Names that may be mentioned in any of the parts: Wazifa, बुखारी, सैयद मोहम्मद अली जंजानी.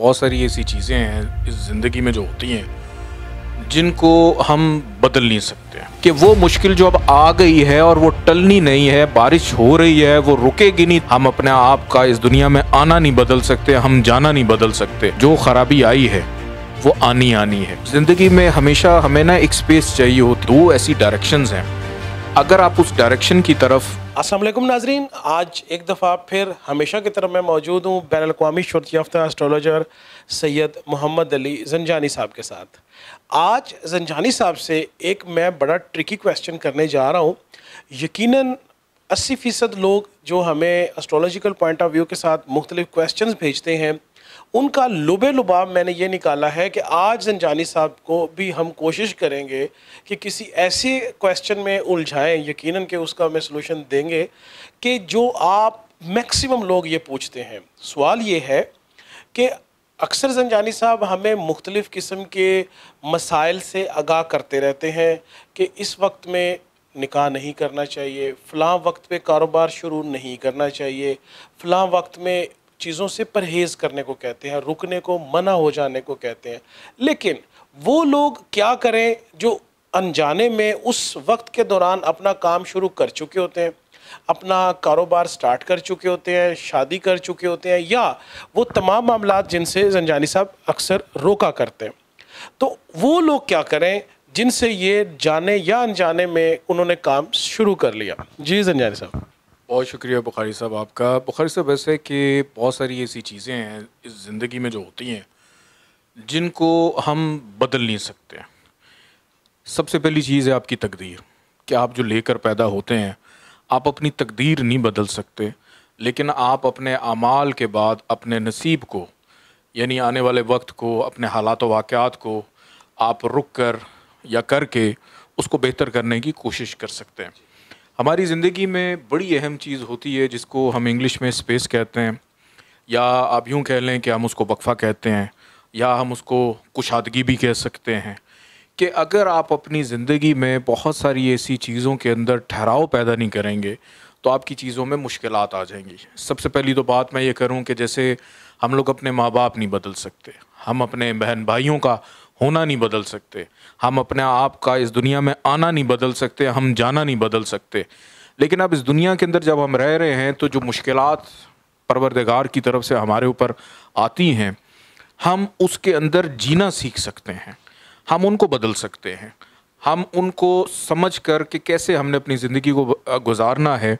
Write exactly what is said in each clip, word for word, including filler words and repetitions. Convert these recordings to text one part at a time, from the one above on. बहुत सारी ऐसी चीज़ें हैं इस ज़िंदगी में जो होती हैं जिनको हम बदल नहीं सकते, कि वो मुश्किल जो अब आ गई है और वो टलनी नहीं है, बारिश हो रही है वो रुकेगी नहीं। हम अपने आप का इस दुनिया में आना नहीं बदल सकते, हम जाना नहीं बदल सकते। जो खराबी आई है वो आनी आनी है। ज़िंदगी में हमेशा हमें ना एक स्पेस चाहिए हो। दो ऐसी डायरेक्शंस हैं, अगर आप उस डायरेक्शन की तरफ। अस्सलाम वालेकुम नाजरीन, आज एक दफ़ा फिर हमेशा की तरफ मैं मौजूद हूँ बैन अल-अक़वामी शोहरत याफ्ता एस्ट्रोलॉजर सैयद मोहम्मद अली जंजानी साहब के साथ। आज जंजानी साहब से एक मैं बड़ा ट्रिकी क्वेश्चन करने जा रहा हूँ। यकीनन अस्सी फ़ीसद लोग जो हमें एस्ट्रोलॉजिकल पॉइंट ऑफ व्यू के साथ मुख्तलिफ़ क्वेश्चन भेजते हैं, उनका लुबे लुबाब मैंने ये निकाला है कि आज जंजानी साहब को भी हम कोशिश करेंगे कि किसी ऐसे क्वेश्चन में उलझाएं, यकीनन कि उसका हमें सलूशन देंगे कि जो आप मैक्सिमम लोग ये पूछते हैं। सवाल ये है कि अक्सर जंजानी साहब हमें मुख्तलिफ़ किस्म के मसाइल से आगाह करते रहते हैं कि इस वक्त में निकाह नहीं करना चाहिए, फ़लाँ वक्त पे कारोबार शुरू नहीं करना चाहिए, फ़लाँ वक्त में चीज़ों से परहेज़ करने को कहते हैं, रुकने को, मना हो जाने को कहते हैं। लेकिन वो लोग क्या करें जो अनजाने में उस वक्त के दौरान अपना काम शुरू कर चुके होते हैं, अपना कारोबार स्टार्ट कर चुके होते हैं, शादी कर चुके होते हैं, या वो तमाम मामलात जिनसे जंजानी साहब अक्सर रोका करते हैं। तो वो लोग क्या करें जिनसे ये जाने या अनजाने में उन्होंने काम शुरू कर लिया। जी जंजानी साहब बहुत शुक्रिया बुखारी साहब आपका। बुखारी साहब वैसे कि बहुत सारी ऐसी चीज़ें हैं इस ज़िंदगी में जो होती हैं जिनको हम बदल नहीं सकते। सबसे पहली चीज़ है आपकी तकदीर, कि आप जो लेकर पैदा होते हैं आप अपनी तकदीर नहीं बदल सकते, लेकिन आप अपने अमाल के बाद अपने नसीब को, यानी आने वाले वक्त को, अपने हालात व वाक़यात को आप रुक कर या करके उसको बेहतर करने की कोशिश कर सकते हैं। हमारी ज़िंदगी में बड़ी अहम चीज़ होती है जिसको हम इंग्लिश में स्पेस कहते हैं, या आप यूँ कह लें कि हम उसको वक्फ़ा कहते हैं, या हम उसको कुशादगी भी कह सकते हैं, कि अगर आप अपनी ज़िंदगी में बहुत सारी ऐसी चीज़ों के अंदर ठहराव पैदा नहीं करेंगे तो आपकी चीज़ों में मुश्किलात आ जाएंगी। सबसे पहली तो बात मैं ये करूँ कि जैसे हम लोग अपने माँ बाप नहीं बदल सकते, हम अपने बहन भाइयों का होना नहीं बदल सकते, हम अपने आप का इस दुनिया में आना नहीं बदल सकते, हम जाना नहीं बदल सकते। लेकिन अब इस दुनिया के अंदर जब हम रह रहे हैं तो जो मुश्किलात परवरदिगार की तरफ से हमारे ऊपर आती हैं, हम उसके अंदर जीना सीख सकते हैं, हम उनको बदल सकते हैं, हम उनको समझ कर कि कैसे हमने अपनी ज़िंदगी को गुजारना है।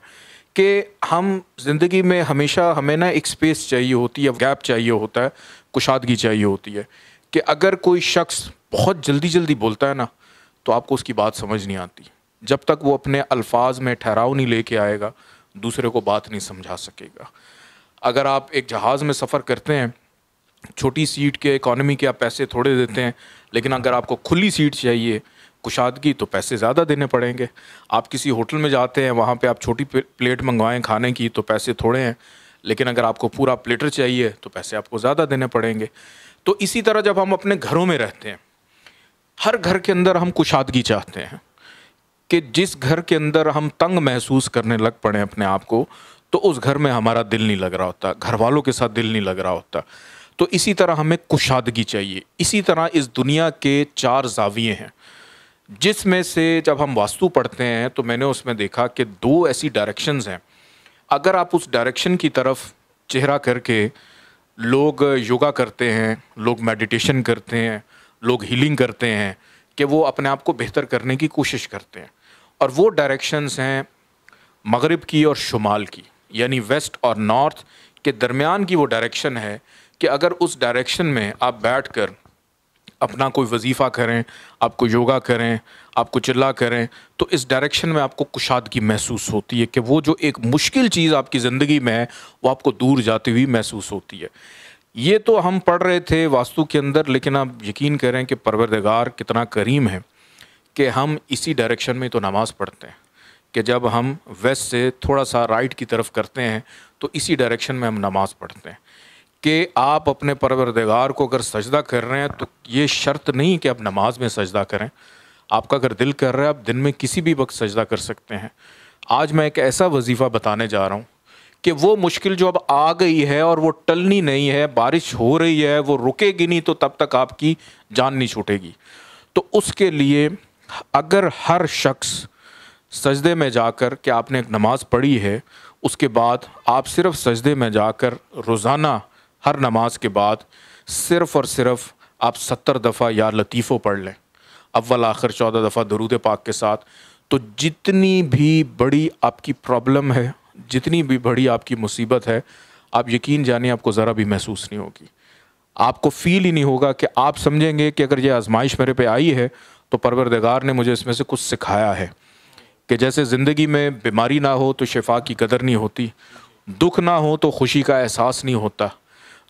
कि हम ज़िंदगी में हमेशा हमें ना एक स्पेस चाहिए होती है, गैप चाहिए होता है, कुशादगी चाहिए होती है, कि अगर कोई शख्स बहुत जल्दी जल्दी बोलता है ना तो आपको उसकी बात समझ नहीं आती। जब तक वो अपने अल्फाज में ठहराव नहीं लेके आएगा दूसरे को बात नहीं समझा सकेगा। अगर आप एक जहाज़ में सफ़र करते हैं, छोटी सीट के इकॉनमी के आप पैसे थोड़े देते हैं, लेकिन अगर आपको खुली सीट चाहिए, कुशादगी, तो पैसे ज़्यादा देने पड़ेंगे। आप किसी होटल में जाते हैं, वहाँ पर आप छोटी प्लेट मंगवाएँ खाने की तो पैसे थोड़े हैं, लेकिन अगर आपको पूरा प्लेटर चाहिए तो पैसे आपको ज़्यादा देने पड़ेंगे। तो इसी तरह जब हम अपने घरों में रहते हैं, हर घर के अंदर हम कुशादगी चाहते हैं, कि जिस घर के अंदर हम तंग महसूस करने लग पड़े अपने आप को तो उस घर में हमारा दिल नहीं लग रहा होता, घर वालों के साथ दिल नहीं लग रहा होता। तो इसी तरह हमें कुशादगी चाहिए। इसी तरह इस दुनिया के चार जाविये हैं, जिसमें से जब हम वास्तु पढ़ते हैं तो मैंने उसमें देखा कि दो ऐसी डायरेक्शंस हैं। अगर आप उस डायरेक्शन की तरफ चेहरा करके, लोग योगा करते हैं, लोग मेडिटेशन करते हैं, लोग हीलिंग करते हैं, कि वो अपने आप को बेहतर करने की कोशिश करते हैं। और वो डायरेक्शंस हैं मगरिब की और शुमाल की, यानी वेस्ट और नॉर्थ के दरमियान की वो डायरेक्शन है, कि अगर उस डायरेक्शन में आप बैठकर अपना कोई वजीफ़ा करें, आप कोई योगा करें, आप कोई चिल्ला करें, तो इस डायरेक्शन में आपको कुशादगी महसूस होती है, कि वो जो एक मुश्किल चीज़ आपकी ज़िंदगी में है वो आपको दूर जाती हुई महसूस होती है। ये तो हम पढ़ रहे थे वास्तु के अंदर, लेकिन आप यकीन करें कि परवरदिगार कितना करीम है कि हम इसी डायरेक्शन में तो नमाज़ पढ़ते हैं, कि जब हम वेस्ट से थोड़ा सा राइट की तरफ करते हैं तो इसी डायरेक्शन में हम नमाज़ पढ़ते हैं। कि आप अपने परवरदिगार को अगर सजदा कर रहे हैं तो ये शर्त नहीं कि आप नमाज में सजदा करें, आपका अगर दिल कर रहा है आप दिन में किसी भी वक्त सजदा कर सकते हैं। आज मैं एक ऐसा वजीफ़ा बताने जा रहा हूँ कि वो मुश्किल जो अब आ गई है और वो टलनी नहीं है, बारिश हो रही है, वो रुकेगी नहीं तो तब तक आपकी जान नहीं छूटेगी। तो उसके लिए अगर हर शख्स सजदे में जाकर कि आपने एक नमाज़ पढ़ी है, उसके बाद आप सिर्फ सजदे में जाकर रोज़ाना हर नमाज के बाद सिर्फ़ और सिर्फ आप सत्तर दफ़ा या लतीफ़ों पढ़ लें, अव्वल आखिर चौदह दफ़ा दरूद पाक के साथ, तो जितनी भी बड़ी आपकी प्रॉब्लम है, जितनी भी बड़ी आपकी मुसीबत है, आप यकीन जानिए आपको ज़रा भी महसूस नहीं होगी, आपको फ़ील ही नहीं होगा कि आप समझेंगे कि अगर ये आजमाइश मेरे पे आई है तो परवरदिगार ने मुझे इसमें से कुछ सिखाया है। कि जैसे ज़िंदगी में बीमारी ना हो तो शिफा की कदर नहीं होती, दुख ना हो तो खुशी का एहसास नहीं होता,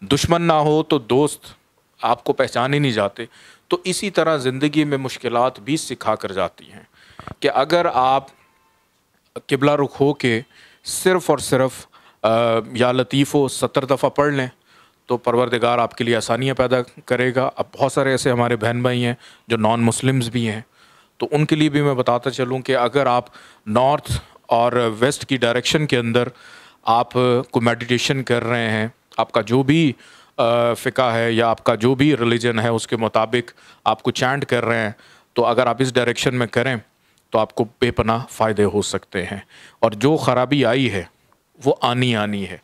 दुश्मन ना हो तो दोस्त आपको पहचान ही नहीं जाते। तो इसी तरह ज़िंदगी में मुश्किलात भी सिखा कर जाती हैं कि अगर आप किबला रुख हो के सिर्फ़ और सिर्फ या लतीफ़ो सत्तर दफ़ा पढ़ लें तो परवरदिगार आपके लिए आसानियाँ पैदा करेगा। अब बहुत सारे ऐसे हमारे बहन भाई हैं जो नॉन मुस्लिम्स भी हैं, तो उनके लिए भी मैं बताता चलूँ कि अगर आप नॉर्थ और वेस्ट की डायरेक्शन के अंदर आप को मेडिटेशन कर रहे हैं, आपका जो भी फ़िका है या आपका जो भी रिलीजन है उसके मुताबिक आपको चैंट कर रहे हैं, तो अगर आप इस डायरेक्शन में करें तो आपको बेपनाह फ़ायदे हो सकते हैं। और जो ख़राबी आई है वो आनी आनी है,